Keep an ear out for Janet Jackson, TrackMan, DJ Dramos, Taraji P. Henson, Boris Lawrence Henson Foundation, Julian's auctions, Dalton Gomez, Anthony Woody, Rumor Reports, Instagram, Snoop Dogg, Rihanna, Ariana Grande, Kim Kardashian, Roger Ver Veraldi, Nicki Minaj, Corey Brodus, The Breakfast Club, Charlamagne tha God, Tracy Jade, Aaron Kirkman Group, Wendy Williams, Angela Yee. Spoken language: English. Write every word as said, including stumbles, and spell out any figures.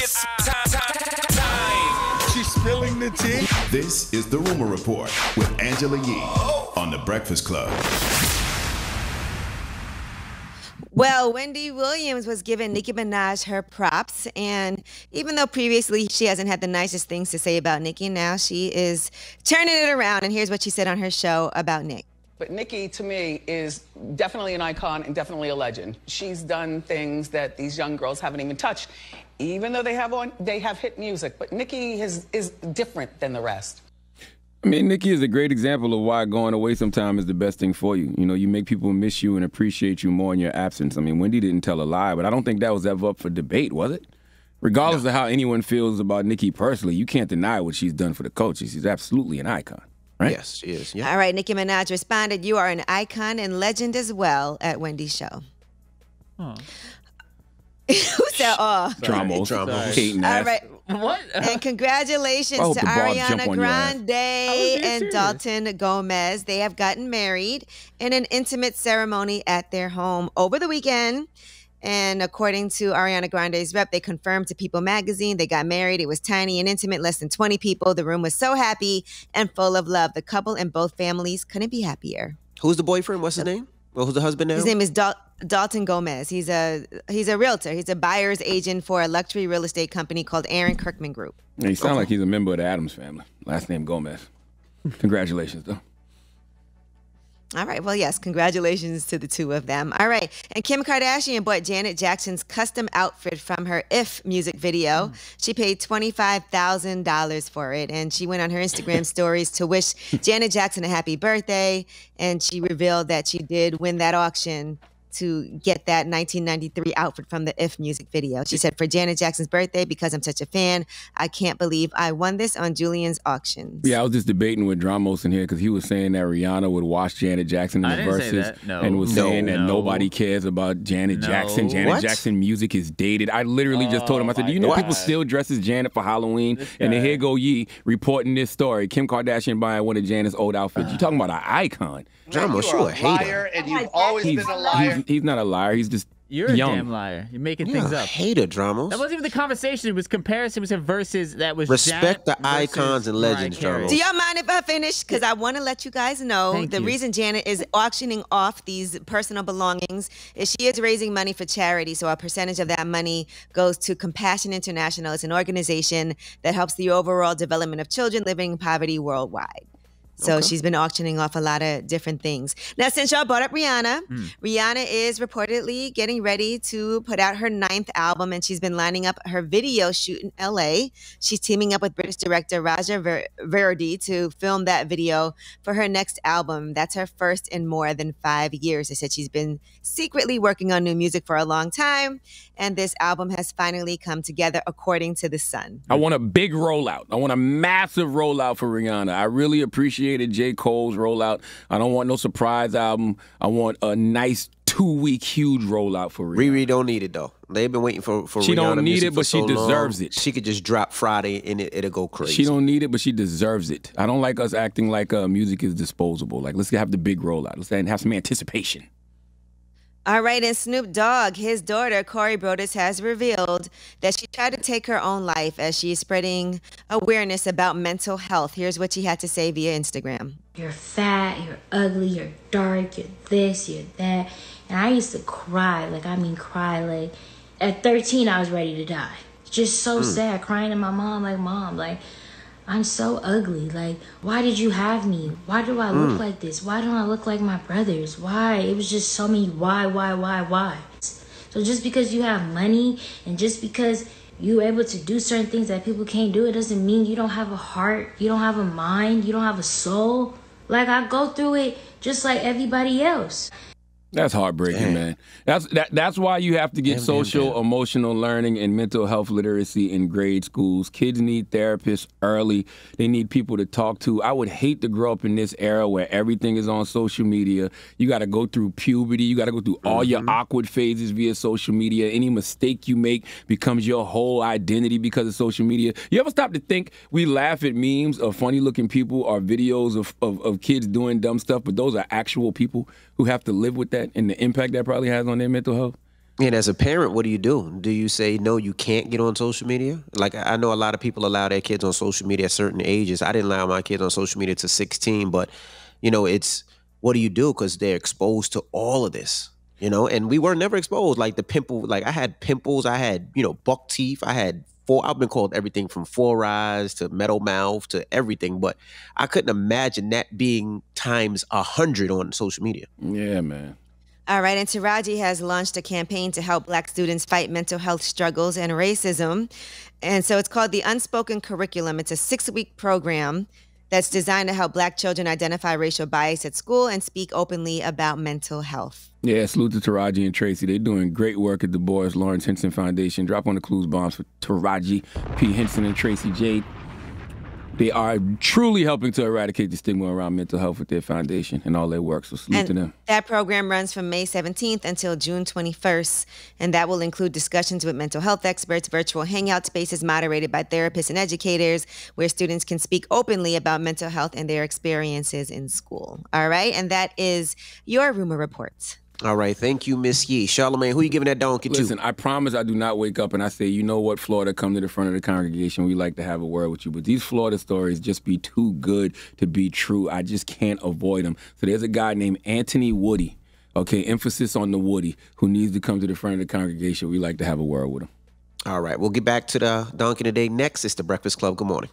It's time, time, time. She's spilling the tea. This is The Rumor Report with Angela Yee on The Breakfast Club. Well, Wendy Williams was giving Nicki Minaj her props, and even though previously she hasn't had the nicest things to say about Nicki, now she is turning it around, and here's what she said on her show about Nick. But Nicki, to me, is definitely an icon and definitely a legend. She's done things that these young girls haven't even touched, even though they have on they have hit music. But Nicki is, is different than the rest. I mean, Nicki is a great example of why going away sometimes is the best thing for you. You know, you make people miss you and appreciate you more in your absence. I mean, Wendy didn't tell a lie, but I don't think that was ever up for debate, was it? Regardless no. of how anyone feels about Nicki personally, you can't deny what she's done for the coaches. She's absolutely an icon, right? Yes, she is. Yeah. All right, Nicki Minaj responded, "You are an icon and legend as well," at Wendy's show. Huh. Who said, oh? Dramos. All right. What? And congratulations to Ariana Grande and Dalton Gomez. They have gotten married in an intimate ceremony at their home over the weekend. And according to Ariana Grande's rep, they confirmed to People magazine they got married. It was tiny and intimate, less than twenty people. The room was so happy and full of love. The couple and both families couldn't be happier. Who's the boyfriend? What's his name? Well, who's the husband now? His name is Dal Dalton Gomez. He's a he's a realtor. He's a buyer's agent for a luxury real estate company called Aaron Kirkman Group. Yeah, he sounds okay. like he's a member of the Addams family. Last name Gomez. Congratulations, though. All right. Well, yes, congratulations to the two of them. All right. And Kim Kardashian bought Janet Jackson's custom outfit from her If music video. Mm. She paid twenty-five thousand dollars for it. And she went on her Instagram stories to wish Janet Jackson a happy birthday. And she revealed that she did win that auction to get that nineteen ninety-three outfit from the If music video. She said, "For Janet Jackson's birthday, because I'm such a fan, I can't believe I won this on Julian's auctions." Yeah, I was just debating with Dramos in here because he was saying that Rihanna would watch Janet Jackson in the verses no. and was saying no. that nobody cares about Janet no. Jackson. Janet what? Jackson music is dated. I literally oh, just told him, I said, do you know God. people still dress as Janet for Halloween? And then here go Yee reporting this story. Kim Kardashian buying one of Janet's old outfits. Uh. You're talking about an icon. Dramos, you're a hater. And you've always He's, been a liar. He's not a liar. He's just You're young. a damn liar. You're making You're things up. I hate it, Dramos. That wasn't even the conversation. It was comparison. It was versus that was Respect Janet the icons and legends, Dramos. Do y'all mind if I finish? Because I want to let you guys know Thank the you. reason Janet is auctioning off these personal belongings is she is raising money for charity. So a percentage of that money goes to Compassion International. It's an organization that helps the overall development of children living in poverty worldwide. So okay. she's been auctioning off a lot of different things. Now, since y'all brought up Rihanna, mm. Rihanna is reportedly getting ready to put out her ninth album, and she's been lining up her video shoot in L A. She's teaming up with British director Roger Ver Veraldi to film that video for her next album. That's her first in more than five years. They said she's been secretly working on new music for a long time, and this album has finally come together, according to The Sun. I want a big rollout. I want a massive rollout for Rihanna. I really appreciate J. Cole's rollout. I don't want no surprise album. I want a nice two-week huge rollout for Rihanna. Riri don't need it though. They've been waiting for for She Rihanna don't need it, but so she deserves long. it. She could just drop Friday and it, it'll go crazy. She don't need it, but she deserves it. I don't like us acting like uh, music is disposable. Like, let's have the big rollout. Let's have some anticipation. All right, and Snoop Dogg, his daughter, Corey Brodus, has revealed that she tried to take her own life as she is spreading awareness about mental health. Here's what she had to say via Instagram. "You're fat, you're ugly, you're dark, you're this, you're that. And I used to cry, like, I mean cry, like, at thirteen I was ready to die. Just so mm. sad, crying to my mom, like, Mom, like, I'm so ugly. Like, why did you have me? Why do I look mm. like this? Why don't I look like my brothers? Why?" It was just so many why, why, why, why. So just because you have money and just because you're able to do certain things that people can't do, it doesn't mean you don't have a heart, you don't have a mind, you don't have a soul. Like, I go through it just like everybody else." That's heartbreaking, damn. man. That's that, that's why you have to get damn, social, damn, damn. emotional learning and mental health literacy in grade schools. Kids need therapists early. They need people to talk to. I would hate to grow up in this era where everything is on social media. You got to go through puberty. You got to go through all mm-hmm. your awkward phases via social media. Any mistake you make becomes your whole identity because of social media. You ever stop to think we laugh at memes of funny-looking people or videos of, of, of kids doing dumb stuff, but those are actual people who have to live with that? And the impact that probably has on their mental health. And as a parent, what do you do? Do you say, no, you can't get on social media? Like, I know a lot of people allow their kids on social media at certain ages. I didn't allow my kids on social media to sixteen, but, you know, it's, what do you do? Because they're exposed to all of this, you know? And we were never exposed. Like, the pimple, like, I had pimples. I had, you know, buck teeth. I had four, I've been called everything from four eyes to metal mouth to everything. But I couldn't imagine that being times a hundred on social media. Yeah, man. All right, and Taraji has launched a campaign to help Black students fight mental health struggles and racism. And so it's called the Unspoken Curriculum. It's a six-week program that's designed to help Black children identify racial bias at school and speak openly about mental health. Yeah, salute to Taraji and Tracy. They're doing great work at the Boris Lawrence Henson Foundation. Drop on the clues bombs for Taraji P. Henson and Tracy Jade. They are truly helping to eradicate the stigma around mental health with their foundation and all their work. So salute and to them. That program runs from May seventeenth until June twenty-first, and that will include discussions with mental health experts, virtual hangout spaces moderated by therapists and educators, where students can speak openly about mental health and their experiences in school. All right, and that is your rumor report. All right, thank you, Miss Yee. Charlamagne, who you giving that donkey to? Listen, I promise I do not wake up and I say, you know what, Florida, come to the front of the congregation. We like to have a word with you. But these Florida stories just be too good to be true. I just can't avoid them. So there's a guy named Anthony Woody, okay, emphasis on the Woody, who needs to come to the front of the congregation. We like to have a word with him. All right, we'll get back to the donkey today next. It's The Breakfast Club. Good morning.